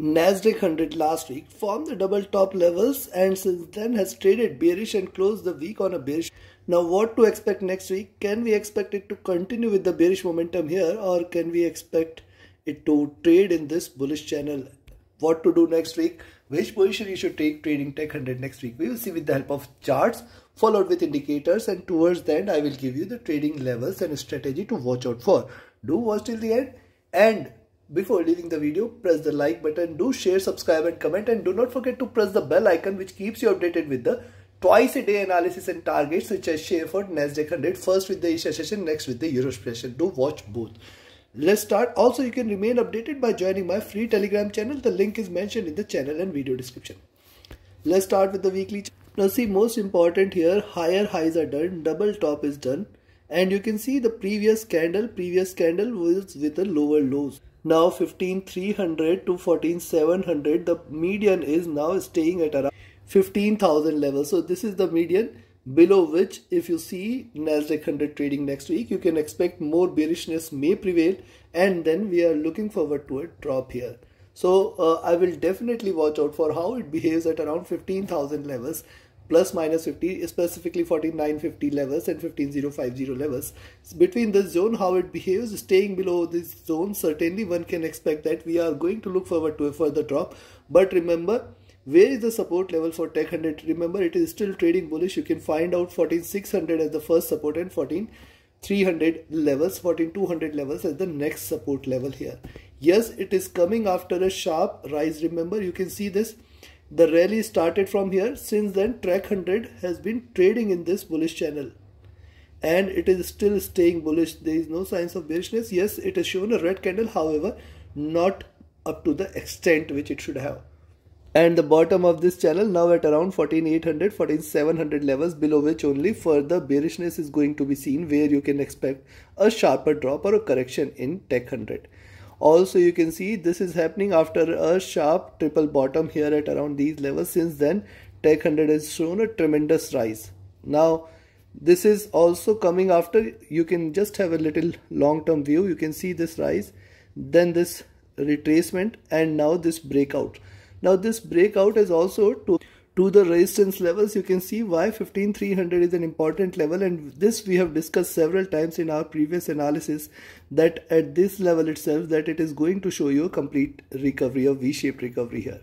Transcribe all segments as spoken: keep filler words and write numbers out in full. NASDAQ one hundred last week formed the double top levels and since then has traded bearish and closed the week on a bearish. Now what to expect next week? Can we expect it to continue with the bearish momentum here, or can we expect it to trade in this bullish channel? What to do next week? Which position you should take trading Tech one hundred next week? We will see with the help of charts, followed with indicators, and towards the end I will give you the trading levels and strategy to watch out for. Do watch till the end, and before leaving the video, press the like button, do share, subscribe and comment, and do not forget to press the bell icon which keeps you updated with the twice a day analysis and targets which I share for NASDAQ one hundred, first with the Asia session, next with the Euro session. Do watch both. Let's start. Also, you can remain updated by joining my free Telegram channel. The link is mentioned in the channel and video description. Let's start with the weekly. Now see, most important here, higher highs are done, double top is done, and you can see the previous candle, previous candle was with the lower lows. Now fifteen three hundred to fourteen seven hundred, the median is now staying at around fifteen thousand level. So this is the median below which, if you see NASDAQ one hundred trading next week, you can expect more bearishness may prevail, and then we are looking forward to a drop here. So uh, I will definitely watch out for how it behaves at around fifteen thousand levels, plus minus fifty, specifically forty-nine fifty levels and fifteen thousand fifty levels. Between this zone, how it behaves, staying below this zone, certainly one can expect that we are going to look forward to a further drop. But remember, where is the support level for Tech one hundred? Remember, it is still trading bullish. You can find out fourteen six hundred as the first support and fourteen three hundred levels, fourteen two hundred levels as the next support level here. Yes, it is coming after a sharp rise. Remember, you can see this. The rally started from here. Since then, Tech one hundred has been trading in this bullish channel, and it is still staying bullish. There is no signs of bearishness. Yes, it has shown a red candle, however, not up to the extent which it should have. And the bottom of this channel now at around fourteen eight hundred, fourteen seven hundred levels, below which only further bearishness is going to be seen, where you can expect a sharper drop or a correction in Tech one hundred. Also, you can see this is happening after a sharp triple bottom here at around these levels. Since then, Tech one hundred has shown a tremendous rise. Now, this is also coming after, you can just have a little long-term view. You can see this rise, then this retracement, and now this breakout. Now this breakout is also to, to the resistance levels. You can see why fifteen three hundred is an important level, and this we have discussed several times in our previous analysis, that at this level itself that it is going to show you a complete recovery, a V-shaped recovery here.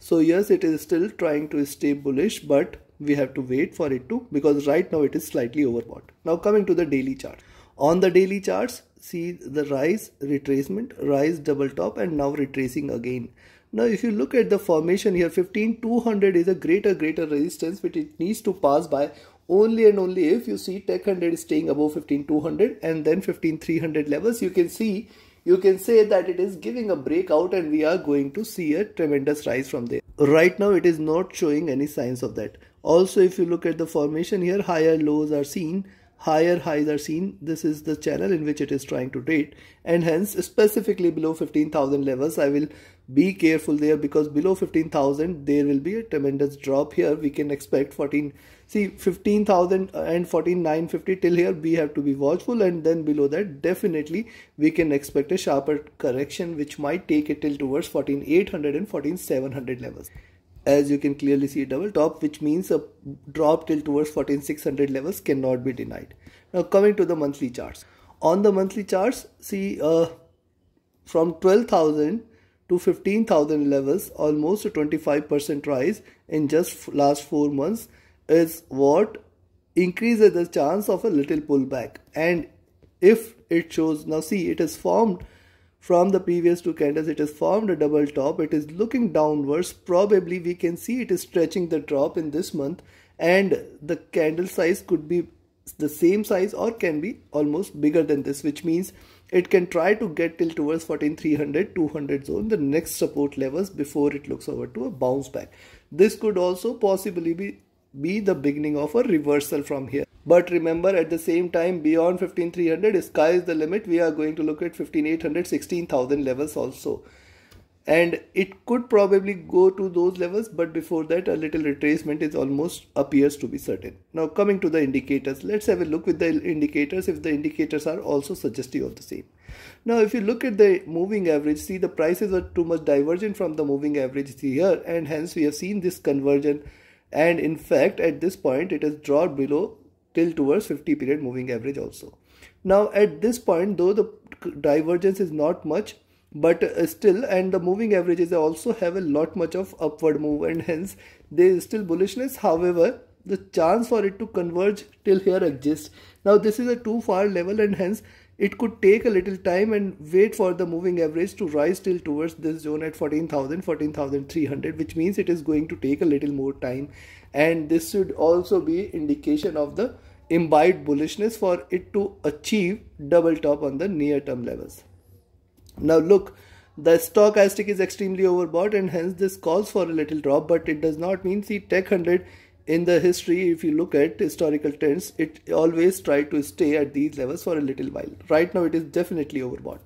So yes, it is still trying to stay bullish, but we have to wait for it to, because right now it is slightly overbought. Now coming to the daily chart. On the daily charts, see the rise, retracement, rise, double top, and now retracing again. Now if you look at the formation here, fifteen two hundred is a greater greater resistance which it needs to pass by, only and only if you see Tech one hundred is staying above fifteen two hundred and then fifteen three hundred levels. You can see, you can say that it is giving a breakout, and we are going to see a tremendous rise from there. Right now it is not showing any signs of that. Also, if you look at the formation here, higher lows are seen, higher highs are seen. This is the channel in which it is trying to trade, and hence specifically below fifteen thousand levels I will be careful there, because below fifteen thousand there will be a tremendous drop here. We can expect fourteen, see fifteen thousand and fourteen nine fifty, till here we have to be watchful, and then below that definitely we can expect a sharper correction which might take it till towards fourteen eight hundred and fourteen seven hundred levels. As you can clearly see, double top, which means a drop till towards fourteen six hundred levels cannot be denied. Now coming to the monthly charts. On the monthly charts, see uh, from twelve thousand to fifteen thousand levels, almost a twenty-five percent rise in just last four months is what increases the chance of a little pullback. And if it shows, now see it is formed from the previous two candles, it has formed a double top, it is looking downwards, probably we can see it is stretching the drop in this month, and the candle size could be the same size or can be almost bigger than this, which means it can try to get till towards fourteen three hundred two hundred zone, the next support levels, before it looks over to a bounce back. This could also possibly be be the beginning of a reversal from here. But remember, at the same time, beyond fifteen three hundred, sky is the limit. We are going to look at fifteen eight hundred, sixteen thousand levels also. and it could probably go to those levels, but before that a little retracement is almost appears to be certain. Now coming to the indicators, let's have a look with the indicators if the indicators are also suggestive of the same. Now if you look at the moving average, see the prices are too much divergent from the moving average here, and hence we have seen this conversion, and in fact at this point it has dropped below till towards fifty period moving average also. Now at this point, though the divergence is not much, but still, and the moving averages also have a lot much of upward move, and hence there is still bullishness. However, the chance for it to converge till here exists. Now this is a too far level, and hence it could take a little time and wait for the moving average to rise till towards this zone at fourteen thousand, fourteen thousand three hundred, which means it is going to take a little more time, and this should also be indication of the imbibed bullishness for it to achieve double top on the near term levels. Now look, the stochastic is extremely overbought, and hence this calls for a little drop, but it does not mean, see Tech one hundred in the history, if you look at historical trends, it always tried to stay at these levels for a little while. Right now it is definitely overbought.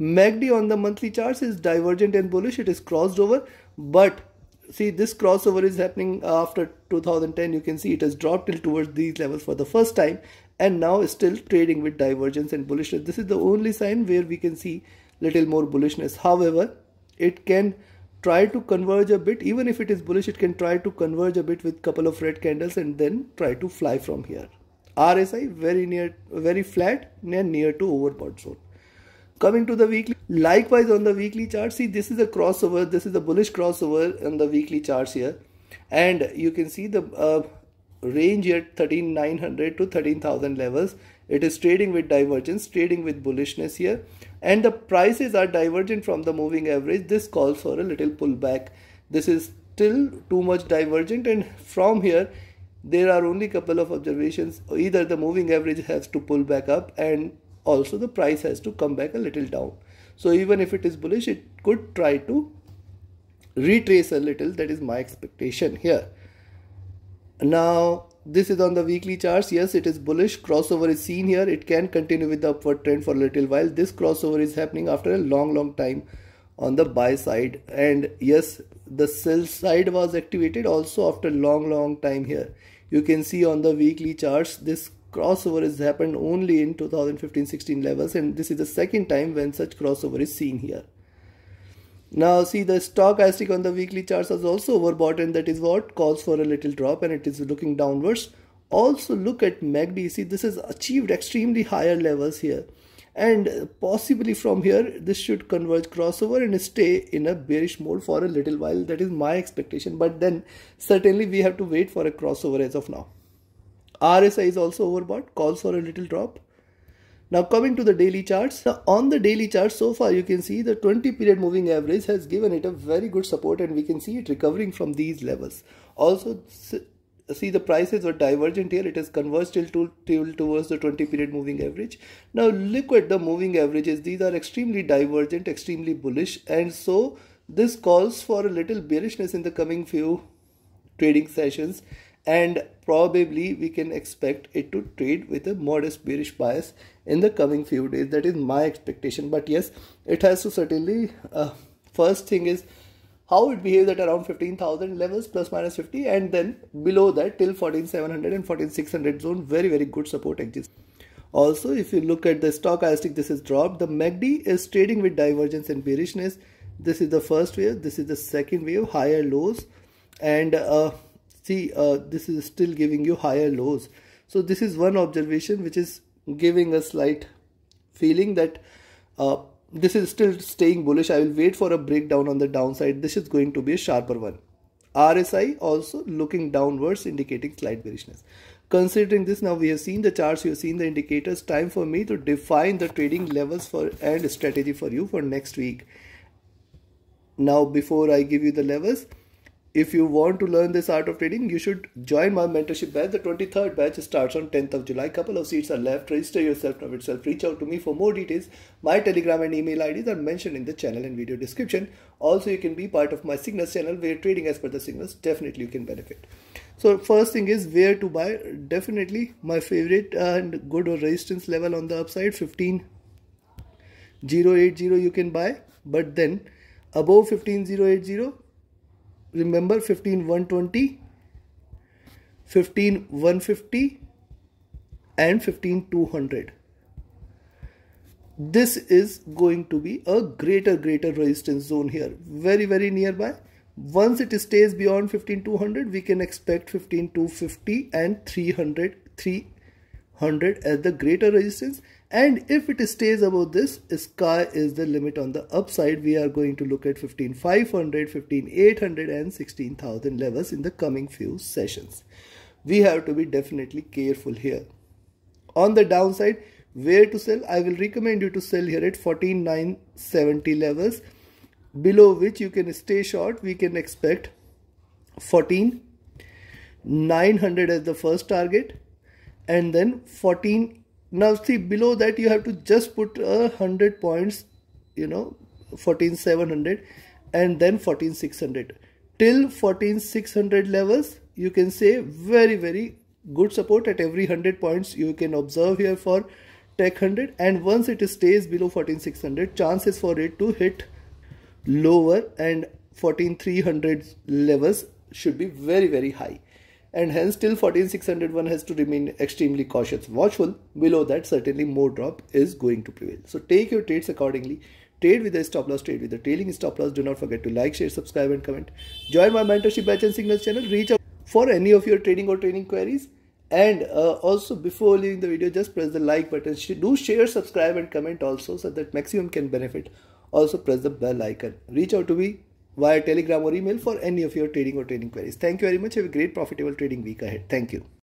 M A C D on the monthly charts is divergent and bullish, it is crossed over, but see this crossover is happening after two thousand ten. You can see it has dropped till towards these levels for the first time, and now is still trading with divergence and bullishness. This is the only sign where we can see little more bullishness. However, it can try to converge a bit. Even if it is bullish, it can try to converge a bit with couple of red candles and then try to fly from here. R S I very near, very flat, near near to overbought zone. Coming to the weekly, likewise on the weekly chart, see this is a crossover, this is a bullish crossover on the weekly charts here, and you can see the uh, range here thirteen thousand nine hundred to thirteen thousand levels. It is trading with divergence, trading with bullishness here, and the prices are divergent from the moving average. This calls for a little pullback. This is still too much divergent, and from here there are only couple of observations. Either the moving average has to pull back up, and also the price has to come back a little down. So even if it is bullish, it could try to retrace a little. That is my expectation here. Now this is on the weekly charts. Yes, it is bullish, crossover is seen here. It can continue with the upward trend for a little while. This crossover is happening after a long long time on the buy side, and yes, the sell side was activated also after long long time here. You can see on the weekly charts this crossover has happened only in two thousand fifteen sixteen levels, and this is the second time when such crossover is seen here. Now see the stochastic on the weekly charts is also overbought, and that is what calls for a little drop, and it is looking downwards. Also look at M A C D, see this has achieved extremely higher levels here, and possibly from here this should converge crossover and stay in a bearish mode for a little while. That is my expectation, but then certainly we have to wait for a crossover as of now. R S I is also overbought, calls for a little drop. Now coming to the daily charts. Now on the daily chart, so far you can see the twenty period moving average has given it a very good support, and we can see it recovering from these levels. Also see the prices were divergent here. It has converged till, to, till towards the twenty period moving average. Now look at the moving averages. These are extremely divergent, extremely bullish, and so this calls for a little bearishness in the coming few trading sessions, and probably we can expect it to trade with a modest bearish bias in the coming few days. That is my expectation, but yes, it has to certainly uh, first thing is how it behaves at around fifteen thousand levels plus minus fifty, and then below that till fourteen seven hundred and fourteen six hundred zone, very very good support exists. Also if you look at the stochastic, this is dropped. The M A C D is trading with divergence and bearishness. This is the first wave, this is the second wave, higher lows, and uh, see uh, this is still giving you higher lows. So this is one observation which is giving a slight feeling that uh, this is still staying bullish. I will wait for a breakdown on the downside. This is going to be a sharper one. R S I also looking downwards, indicating slight bearishness. Considering this, now we have seen the charts, you have seen the indicators. Time for me to define the trading levels for and strategy for you for next week. Now before I give you the levels, if you want to learn this art of trading, you should join my mentorship batch. The twenty-third batch starts on tenth of July. Couple of seats are left. Register yourself now itself. Reach out to me for more details. My Telegram and email I Ds are mentioned in the channel and video description. Also, you can be part of my Signals channel where trading as per the signals, definitely you can benefit. So first thing is where to buy. Definitely my favorite and good resistance level on the upside fifteen oh eighty you can buy, but then above fifteen thousand eighty, remember fifteen one twenty, fifteen one fifty and fifteen two hundred. This is going to be a greater greater resistance zone here, very very nearby. Once it stays beyond fifteen two hundred, we can expect fifteen two fifty and three hundred as the greater resistance, and if it stays above this, sky is the limit. On the upside, we are going to look at fifteen five hundred, fifteen eight hundred and sixteen thousand levels in the coming few sessions. We have to be definitely careful here. On the downside, where to sell? I will recommend you to sell here at fourteen nine seventy levels, below which you can stay short. We can expect fourteen nine hundred as the first target, and then fourteen. Now see, below that you have to just put a hundred points, you know, fourteen seven hundred and then fourteen six hundred. Till fourteen six hundred levels, you can say very very good support at every hundred points you can observe here for Tech one hundred. And once it stays below fourteen six hundred, chances for it to hit lower and fourteen three hundred levels should be very very high, and hence till fourteen six hundred one has to remain extremely cautious, watchful. Below that, certainly more drop is going to prevail, so take your trades accordingly. Trade with a stop loss, trade with a trailing stop loss. Do not forget to like, share, subscribe and comment. Join my mentorship batch and signals channel. Reach out for any of your trading or training queries. And uh, also, before leaving the video, just press the like button. Do share, subscribe and comment also, so that maximum can benefit. Also press the bell icon. Reach out to me via Telegram or email for any of your trading or training queries. Thank you very much. Have a great profitable trading week ahead. Thank you.